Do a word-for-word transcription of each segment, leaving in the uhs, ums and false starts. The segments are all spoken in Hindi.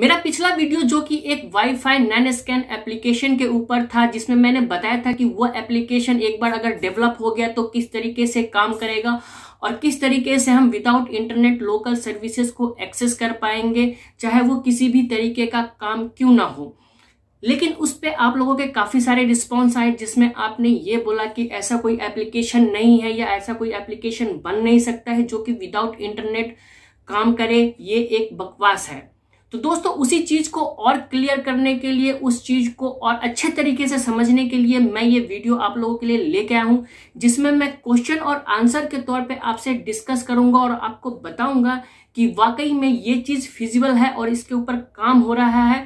मेरा पिछला वीडियो जो कि एक वाईफाई नैन स्कैन एप्लीकेशन के ऊपर था, जिसमें मैंने बताया था कि वह एप्लीकेशन एक बार अगर डेवलप हो गया तो किस तरीके से काम करेगा और किस तरीके से हम विदाउट इंटरनेट लोकल सर्विसेज को एक्सेस कर पाएंगे, चाहे वो किसी भी तरीके का काम क्यों ना हो। लेकिन उस पर आप लोगों के काफ़ी सारे रिस्पॉन्स आए, जिसमें आपने ये बोला कि ऐसा कोई एप्लीकेशन नहीं है या ऐसा कोई एप्लीकेशन बन नहीं सकता है जो कि विदाउट इंटरनेट काम करे, ये एक बकवास है। तो दोस्तों, उसी चीज को और क्लियर करने के लिए, उस चीज को और अच्छे तरीके से समझने के लिए मैं ये वीडियो आप लोगों के लिए लेके आया हूँ, जिसमें मैं क्वेश्चन और आंसर के तौर पे आपसे डिस्कस करूंगा और आपको बताऊंगा कि वाकई में ये चीज फिजिबल है और इसके ऊपर काम हो रहा है।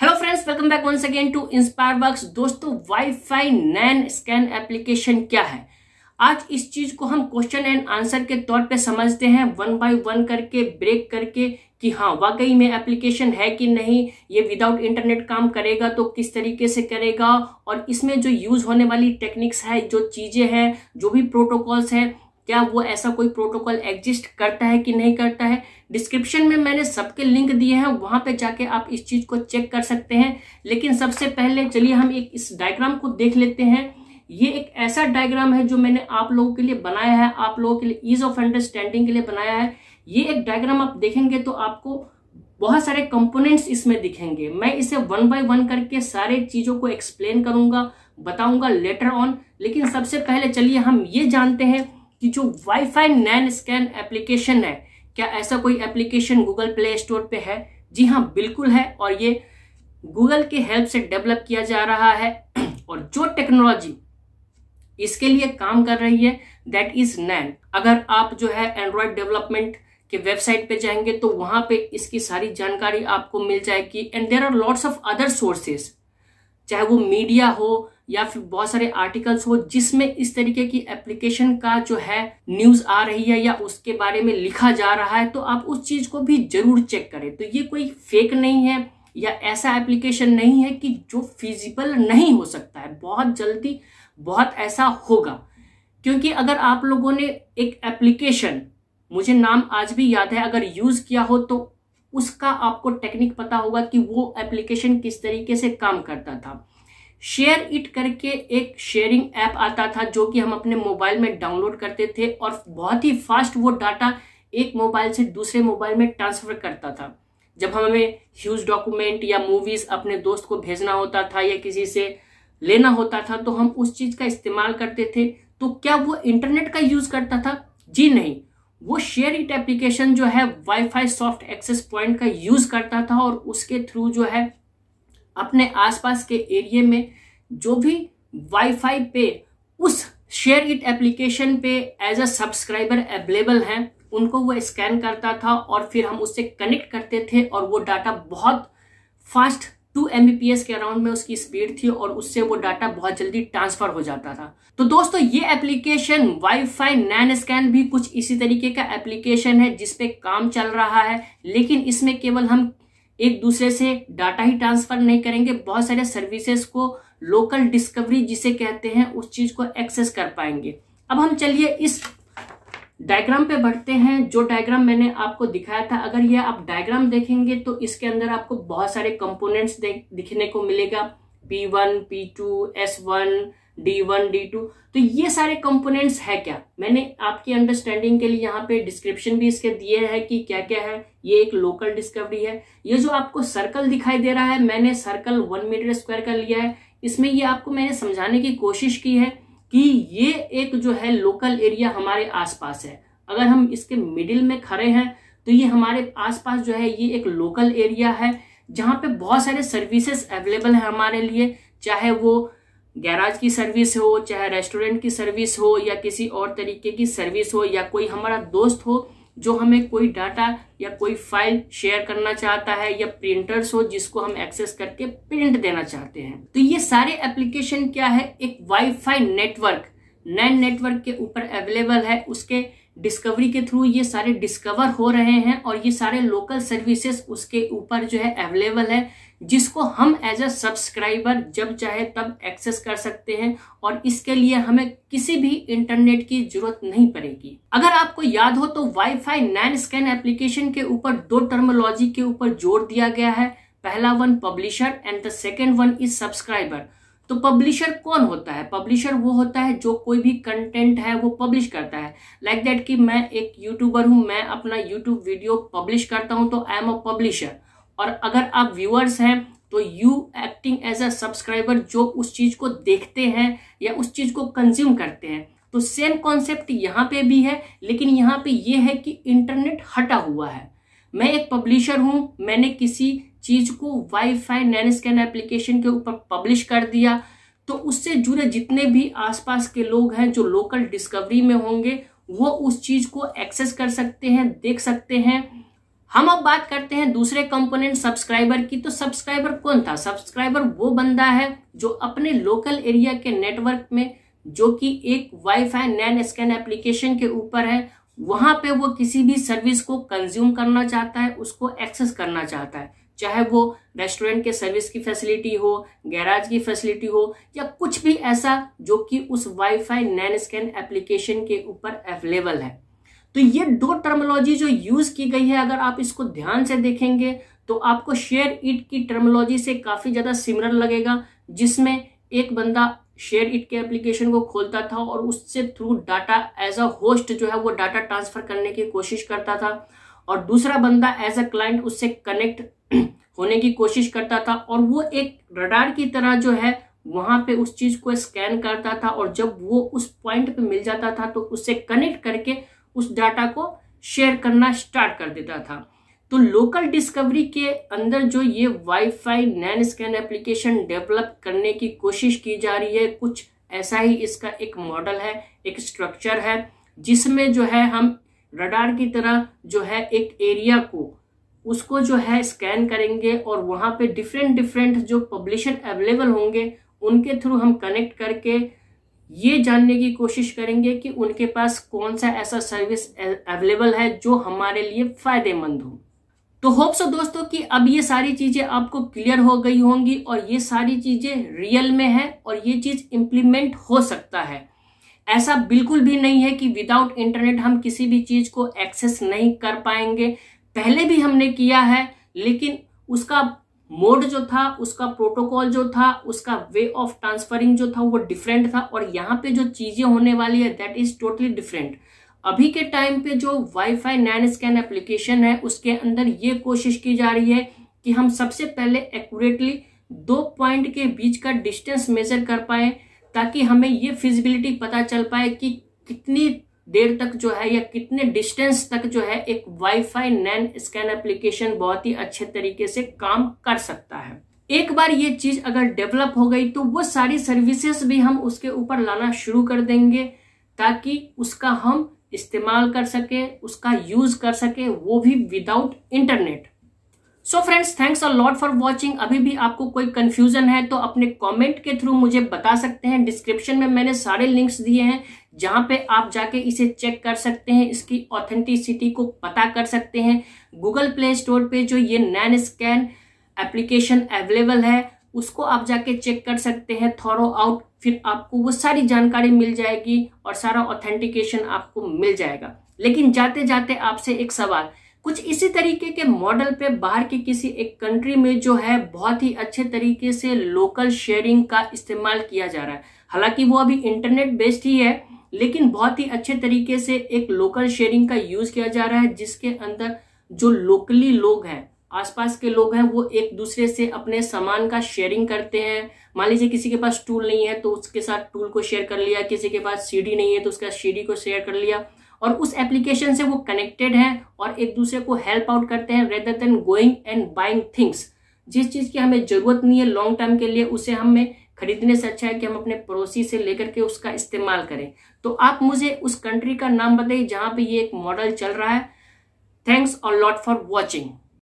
Hello friends, welcome back once again to InspireWorks. दोस्तों, वाईफाई नैन स्कैन एप्लीकेशन क्या है, आज इस चीज को हम क्वेश्चन एंड आंसर के तौर पे समझते हैं, वन बाय वन करके ब्रेक करके कि हाँ वाकई में एप्लीकेशन है कि नहीं, ये विदाउट इंटरनेट काम करेगा तो किस तरीके से करेगा और इसमें जो यूज होने वाली टेक्निक्स है, जो चीजें हैं, जो भी प्रोटोकॉल्स हैं, क्या वो ऐसा कोई प्रोटोकॉल एग्जिस्ट करता है कि नहीं करता है। डिस्क्रिप्शन में मैंने सबके लिंक दिए हैं, वहां पे जाके आप इस चीज को चेक कर सकते हैं। लेकिन सबसे पहले चलिए हम एक इस डायग्राम को देख लेते हैं। ये एक ऐसा डायग्राम है जो मैंने आप लोगों के लिए बनाया है, आप लोगों के लिए ईज ऑफ अंडरस्टैंडिंग के लिए बनाया है। ये एक डायग्राम आप देखेंगे तो आपको बहुत सारे कंपोनेंट्स इसमें दिखेंगे। मैं इसे वन बाय वन करके सारे चीजों को एक्सप्लेन करूंगा, बताऊंगा लेटर ऑन। लेकिन सबसे पहले चलिए हम ये जानते हैं कि जो वाईफाई नैन स्कैन एप्लीकेशन है, क्या ऐसा कोई एप्लीकेशन गूगल प्ले स्टोर पर है? जी हाँ, बिल्कुल है, और ये गूगल के हेल्प से डेवलप किया जा रहा है। और जो टेक्नोलॉजी इसके लिए काम कर रही है, दैट इज नैन। अगर आप जो है एंड्रॉयड डेवलपमेंट के वेबसाइट पे जाएंगे तो वहां पे इसकी सारी जानकारी आपको मिल जाएगी। And there are lots of other sources, चाहे वो मीडिया हो या फिर बहुत सारे आर्टिकल्स हो, जिसमें इस तरीके की एप्लीकेशन का जो है न्यूज आ रही है या उसके बारे में लिखा जा रहा है, तो आप उस चीज को भी जरूर चेक करें। तो ये कोई फेक नहीं है या ऐसा एप्लीकेशन नहीं है कि जो फिजिबल नहीं हो सकता है। बहुत जल्दी बहुत ऐसा होगा, क्योंकि अगर आप लोगों ने एक एप्लीकेशन, मुझे नाम आज भी याद है, अगर यूज किया हो तो उसका आपको टेक्निक पता होगा कि वो एप्लीकेशन किस तरीके से काम करता था। शेयर इट करके एक शेयरिंग ऐप आता था जो कि हम अपने मोबाइल में डाउनलोड करते थे और बहुत ही फास्ट वो डाटा एक मोबाइल से दूसरे मोबाइल में ट्रांसफर करता था। जब हमें ह्यूज डॉक्यूमेंट या मूवीज अपने दोस्त को भेजना होता था या किसी से लेना होता था तो हम उस चीज का इस्तेमाल करते थे। तो क्या वो इंटरनेट का यूज करता था? जी नहीं, वो शेयर इट एप्लीकेशन जो है वाईफाई सॉफ्ट एक्सेस पॉइंट का यूज करता था और उसके थ्रू जो है अपने आसपास के एरिया में जो भी वाईफाई पे उस शेयर इट एप्लीकेशन पे एज अ सब्सक्राइबर अवेलेबल हैं, उनको वो स्कैन करता था और फिर हम उससे कनेक्ट करते थे और वो डाटा बहुत fast two M B P S के अराउंड में उसकी स्पीड थी और उससे वो डाटा बहुत जल्दी ट्रांसफर हो जाता था। तो दोस्तों, ये एप्लीकेशन वाईफाई नैन स्कैन भी कुछ इसी तरीके का एप्लीकेशन है जिसपे काम चल रहा है। लेकिन इसमें केवल हम एक दूसरे से डाटा ही ट्रांसफर नहीं करेंगे, बहुत सारे सर्विसेज को, लोकल डिस्कवरी जिसे कहते हैं, उस चीज को एक्सेस कर पाएंगे। अब हम चलिए इस डायग्राम पे बढ़ते हैं। जो डायग्राम मैंने आपको दिखाया था, अगर यह आप डायग्राम देखेंगे तो इसके अंदर आपको बहुत सारे कंपोनेंट्स दिखने को मिलेगा। P one, P two, S one, D one, D two. तो ये सारे कंपोनेंट्स है क्या, मैंने आपकी अंडरस्टैंडिंग के लिए यहाँ पे डिस्क्रिप्शन भी इसके दिए है कि क्या क्या है। ये एक लोकल डिस्कवरी है। ये जो आपको सर्कल दिखाई दे रहा है, मैंने सर्कल वन मीटर स्क्वायर का लिया है। इसमें ये आपको मैंने समझाने की कोशिश की है कि ये एक जो है लोकल एरिया हमारे आसपास है। अगर हम इसके मिडिल में खड़े हैं तो ये हमारे आसपास जो है ये एक लोकल एरिया है जहाँ पे बहुत सारे सर्विसेज अवेलेबल है हमारे लिए, चाहे वो गैराज की सर्विस हो, चाहे रेस्टोरेंट की सर्विस हो या किसी और तरीके की सर्विस हो, या कोई हमारा दोस्त हो जो हमें कोई डाटा या कोई फाइल शेयर करना चाहता है, या प्रिंटर्स हो जिसको हम एक्सेस करके प्रिंट देना चाहते हैं। तो ये सारे एप्लीकेशन क्या है, एक वाईफाई नेटवर्क, नैन नेटवर्क के ऊपर अवेलेबल है। उसके डिस्कवरी के थ्रू ये सारे डिस्कवर हो रहे हैं और ये सारे लोकल सर्विसेज उसके ऊपर जो है अवेलेबल है, जिसको हम एज अ सब्सक्राइबर जब चाहे तब एक्सेस कर सकते हैं और इसके लिए हमें किसी भी इंटरनेट की जरूरत नहीं पड़ेगी। अगर आपको याद हो तो वाईफाई नैन स्कैन एप्लीकेशन के ऊपर दो टर्मोलॉजी के ऊपर जोर दिया गया है, पहला one publisher and the second one is subscriber. तो पब्लिशर कौन होता है? पब्लिशर वो होता है जो कोई भी कंटेंट है वो पब्लिश करता है, लाइक like दैट कि मैं एक यूट्यूबर हूँ, मैं अपना यूट्यूब वीडियो पब्लिश करता हूँ तो आई एम अ पब्लिशर। और अगर आप व्यूअर्स हैं तो you acting as a subscriber, जो उस चीज को देखते हैं या उस चीज को कंज्यूम करते हैं। तो सेम कॉन्सेप्ट यहाँ पे भी है, लेकिन यहाँ पे ये है कि इंटरनेट हटा हुआ है। मैं एक पब्लिशर हूँ, मैंने किसी चीज को वाईफाई नैनस्कैन एप्लीकेशन के ऊपर पब्लिश कर दिया, तो उससे जुड़े जितने भी आसपास के लोग हैं जो लोकल डिस्कवरी में होंगे वो उस चीज को एक्सेस कर सकते हैं, देख सकते हैं। हम अब बात करते हैं दूसरे कंपोनेंट सब्सक्राइबर की। तो सब्सक्राइबर कौन था? सब्सक्राइबर वो बंदा है जो अपने लोकल एरिया के नेटवर्क में, जो कि एक वाईफाई नैनस्कैन एप्लीकेशन के ऊपर है, वहां पे वो किसी भी सर्विस को कंज्यूम करना चाहता है, उसको एक्सेस करना चाहता है, चाहे वो रेस्टोरेंट के सर्विस की फैसिलिटी हो, गैराज की फैसिलिटी हो, या कुछ भी ऐसा जो कि उस वाईफाई नैनस्कैन एप्लीकेशन के ऊपर अवेलेबल है। तो ये दो टर्मोलॉजी जो यूज की गई है, अगर आप इसको ध्यान से देखेंगे तो आपको शेयर इट की टर्मोलॉजी से काफी ज्यादा सिमिलर लगेगा, जिसमें एक बंदा शेयर इट के एप्लीकेशन को खोलता था और उससे through data as a host जो है वो डाटा ट्रांसफर करने की कोशिश करता था, और दूसरा बंदा एज अ क्लाइंट उससे कनेक्ट होने की कोशिश करता था, और वो एक रडार की तरह जो है वहां पे उस चीज को स्कैन करता था, और जब वो उस पॉइंट पे मिल जाता था तो उससे कनेक्ट करके उस डाटा को शेयर करना स्टार्ट कर देता था। तो लोकल डिस्कवरी के अंदर जो ये वाईफाई नैनस्कैन एप्लीकेशन डेवलप करने की कोशिश की जा रही है, कुछ ऐसा ही इसका एक मॉडल है, एक स्ट्रक्चर है, जिसमें जो है हम रडार की तरह जो है एक एरिया को उसको जो है स्कैन करेंगे और वहाँ पे डिफरेंट डिफरेंट जो पब्लिशर अवेलेबल होंगे उनके थ्रू हम कनेक्ट करके ये जानने की कोशिश करेंगे कि उनके पास कौन सा ऐसा सर्विस अवेलेबल है जो हमारे लिए फायदेमंद हो। तो होप सो दोस्तों कि अब ये सारी चीज़ें आपको क्लियर हो गई होंगी और ये सारी चीज़ें रियल में है और ये चीज़ इम्प्लीमेंट हो सकता है। ऐसा बिल्कुल भी नहीं है कि विदाउट इंटरनेट हम किसी भी चीज़ को एक्सेस नहीं कर पाएंगे। पहले भी हमने किया है, लेकिन उसका मोड जो था, उसका प्रोटोकॉल जो था, उसका वे ऑफ ट्रांसफरिंग जो था वो डिफरेंट था, और यहाँ पे जो चीज़ें होने वाली है दैट इज टोटली डिफरेंट। अभी के टाइम पे जो वाईफाई नैनस्कैन एप्लीकेशन है उसके अंदर ये कोशिश की जा रही है कि हम सबसे पहले एक्यूरेटली दो पॉइंट के बीच का डिस्टेंस मेजर कर पाए, ताकि हमें ये फिजिबिलिटी पता चल पाए कि कितनी देर तक जो है या कितने डिस्टेंस तक जो है एक वाईफाई नैनस्कैन एप्लीकेशन बहुत ही अच्छे तरीके से काम कर सकता है। एक बार ये चीज अगर डेवलप हो गई तो वो सारी सर्विसेज भी हम उसके ऊपर लाना शुरू कर देंगे, ताकि उसका हम इस्तेमाल कर सके, उसका यूज कर सके, वो भी without internet. So friends, thanks a lot for watching. अभी भी आपको कोई कंफ्यूजन है तो अपने कमेंट के थ्रू मुझे बता सकते हैं। डिस्क्रिप्शन में मैंने सारे लिंक्स दिए हैं जहां पे आप जाके इसे चेक कर सकते हैं, इसकी ऑथेंटिसिटी को पता कर सकते हैं। गूगल प्ले स्टोर पे जो ये नैनस्कैन एप्लीकेशन अवेलेबल है उसको आप जाके चेक कर सकते हैं थॉरो आउट, फिर आपको वो सारी जानकारी मिल जाएगी और सारा ऑथेंटिकेशन आपको मिल जाएगा। लेकिन जाते जाते आपसे एक सवाल, कुछ इसी तरीके के मॉडल पे बाहर की किसी एक कंट्री में जो है बहुत ही अच्छे तरीके से लोकल शेयरिंग का इस्तेमाल किया जा रहा है, हालांकि वो अभी इंटरनेट बेस्ड ही है, लेकिन बहुत ही अच्छे तरीके से एक लोकल शेयरिंग का यूज किया जा रहा है, जिसके अंदर जो लोकली लोग हैं, आसपास के लोग हैं, वो एक दूसरे से अपने सामान का शेयरिंग करते हैं। मान लीजिए किसी के पास टूल नहीं है तो उसके साथ टूल को शेयर कर लिया, किसी के पास सीडी नहीं है तो उसका सीडी को शेयर कर लिया, और उस एप्लीकेशन से वो कनेक्टेड हैं और एक दूसरे को हेल्प आउट करते हैं, rather than going and buying things. जिस चीज़ की हमें ज़रूरत नहीं है लॉन्ग टर्म के लिए, उसे हमें खरीदने से अच्छा है कि हम अपने पड़ोसी से लेकर के उसका इस्तेमाल करें। तो आप मुझे उस कंट्री का नाम बताइए जहाँ पे ये एक मॉडल चल रहा है। Thanks a lot for watching.